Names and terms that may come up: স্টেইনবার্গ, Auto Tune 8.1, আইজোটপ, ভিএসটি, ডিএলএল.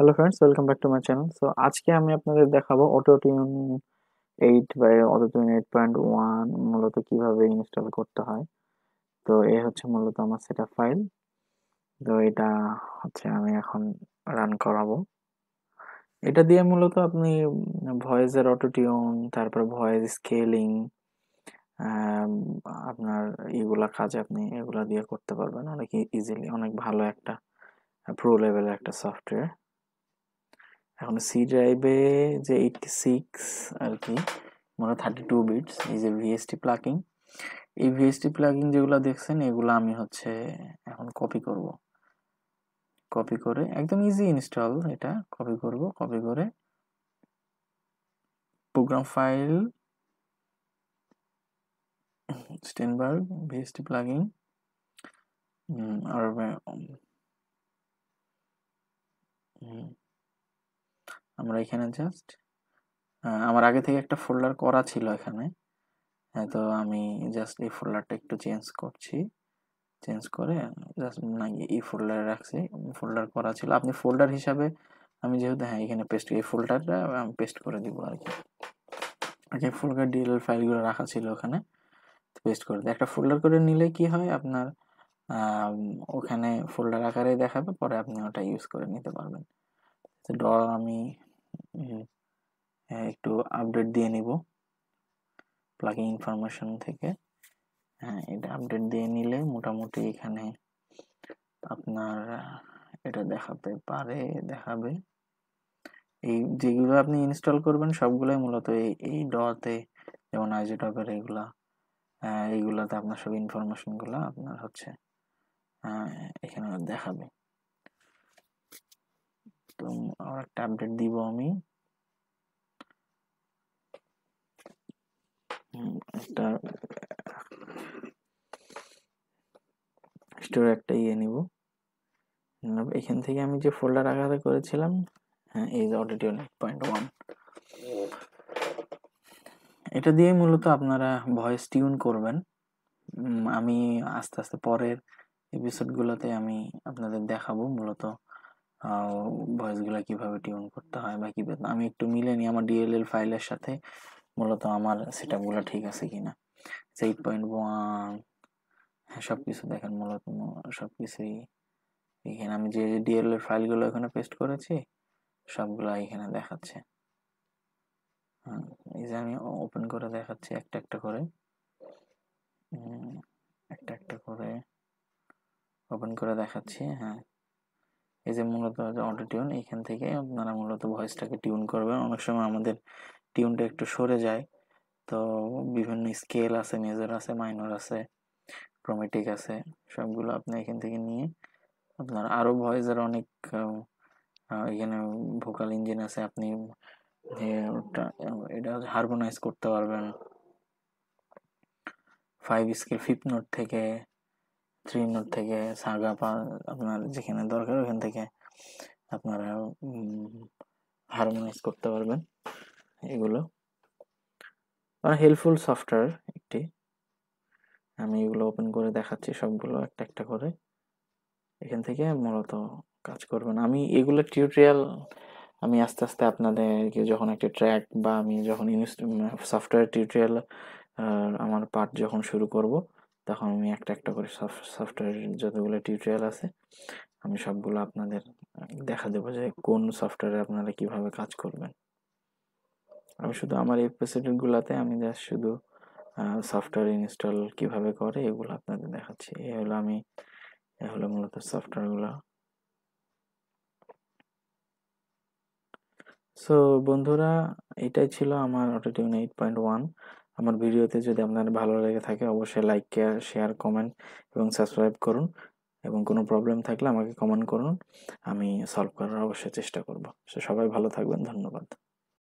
Hello friends welcome back to my channel. So आज के हमें अपने देखाबो auto tune 8 by auto tune 8.1 मूलत কিভাবে ইনস্টল করতে হয়। তো এই হচ্ছে মূলত আমার সেটআপ ফাইল। তো এটা হচ্ছে আমি এখন রান করাবো। এটা দিয়ে মূলত আপনি ভয়েসের অটো টিউন, তারপর ভয়েস স্কেলিং, আপনার এইগুলা কাজ আপনি এগুলা দিয়ে করতে পারবেন অনেক ইজিলি। অনেক ভালো একটা প্রো লেভেলের একটা সফটওয়্যার। এখন সি ড্রাইভে যে 86 আর কি মানে 32 বিটস এই যে ভিএসটি প্লাগইন, এই ভিএসটি প্লাগইন যেগুলো দেখছেন এগুলো আমি হচ্ছে এখন কপি করব। কপি করে একদম ইজি ইনস্টল, এটা কপি করব। কপি করে program file স্টেইনবার্গ ভিএসটি plugin আর আমরা এখানে জাস্ট আমার আগে থেকে একটা ফোল্ডার করা ছিল এখানে, তো আমি জাস্ট এই ফোল্ডারটা একটু চেঞ্জ করছি। চেঞ্জ করে জাস্ট না এই ফোল্ডারে রাখছি, ফোল্ডার করা ছিল। আপনি ফোল্ডার হিসাবে আমি যেহেতু হ্যাঁ এখানে পেস্ট এই ফোল্ডারটা আমি পেস্ট করে দিব আর কি। আগে ফোল্ডার ডিএলএল ফাইলগুলো রাখা ছিল ওখানে, তো পেস্ট করে দিই। একটা ফোল্ডার করে নিলে কি হয় আপনার ওখানে ফোল্ডার আকারে দেখাবে, পরে আপনি ওটা ইউজ করে নিতে পারবেন। তো ডলার আমি একটু আপডেট দিয়ে নিব প্লাগইন ইনফরমেশন থেকে। হ্যাঁ এটা আপডেট দিয়ে নিলে মোটামুটি এখানে আপনার এটা দেখাতে পারে, দেখাবে। এই যেগুলো আপনি ইনস্টল করবেন সবগুলোই মূলত এই ডতে, যেমন আইজোটপের এগুলা এইগুলাতে আপনার সব ইনফরমেশনগুলো আপনার হচ্ছে এখানে দেখাবে। তো আর একটা আপডেট দিব আমি, একটা স্টোর একটা ইয়ে নিব। এখান থেকে আমি যে ফোল্ডার আকারে করেছিলাম হ্যাঁ এই অটো টিউন 8.1 এটা দিয়ে মূলত আপনারা ভয়েস টিউন করবেন। আমি আস্তে আস্তে পরের এপিসোডগুলোতে আমি আপনাদের দেখাবো মূলত ভয়েসগুলো কিভাবে টিউন করতে হয় বা কিভাবে। আমি একটু মিলে নিই আমার ডিএলএল ফাইলের সাথে মূলত আমার সেটআপগুলো ঠিক আছে কিনা। 8.1 হ্যাঁ সব কিছু দেখেন মূলত সব কিছুই এখানে। আমি যে ডিএলএল ফাইলগুলো এখানে পেস্ট করেছি সবগুলো এখানে দেখাচ্ছে। এই যে আমি ওপেন করে দেখাচ্ছি একটা একটা করে, একটা একটা করে ওপেন করে দেখাচ্ছি। হ্যাঁ এই যে মূলত অটো টিউন, এখান থেকে আপনারা মূলত ভয়েসটাকে টিউন করবেন। অনেক সময় আমাদের টিউনটা একটু সরে যায়, তো বিভিন্ন স্কেল আছে, মেজর আছে, মাইনর আছে, ক্রোমেটিক আছে, সবগুলো আপনি এখান থেকে নিয়ে আপনার আরও ভয়েসের অনেক এখানে ভোকাল ইঞ্জিন আছে, আপনি এটা হারমোনাইজ করতে পারবেন। 5 স্কেল, 5th নোট থেকে 3 নোট থেকে সাগা পা আপনার যেখানে দরকার ওখান থেকে আপনারা হারমোনাইজ করতে পারবেন। এগুলো হেল্পফুল সফটওয়্যার একটি। আমি এগুলো ওপেন করে দেখাচ্ছি সবগুলো একটা একটা করে, এখান থেকে মূলত কাজ করবেন। আমি এগুলো টিউটোরিয়াল আমি আস্তে আস্তে আপনাদেরকে যখন একটা ট্র্যাক বা আমি যখন সফটওয়্যার টিউটোরিয়াল আমার পার্ট যখন শুরু করব তখন আমি একটা একটা করে সফটওয়্যার যতগুলো টিউটোরিয়াল আছে আমি সবগুলো আপনাদের দেখা দেবো যে কোন সফটওয়্যারে আপনারা কিভাবে কাজ করবেন। আমি শুধু আমার এই এপিসোডগুলোতে আমি জাস্ট শুধু সফটওয়্যার ইনস্টল কিভাবে করে এগুলো আপনাদের দেখাচ্ছি। এ হলো মূলত সফটওয়্যারগুলো। সো বন্ধুরা এটাই ছিল আমার অটো টিউন 8.1। আমার ভিডিওতে যদি আপনার ভালো লেগে থাকে অবশ্যই লাইক, শেয়ার, কমেন্ট এবং সাবস্ক্রাইব করুন। এবং কোনো প্রবলেম থাকলে আমাকে কমেন্ট করুন, আমি সলভ করার অবশ্যই চেষ্টা করব। সো সবাই ভালো থাকবেন, ধন্যবাদ।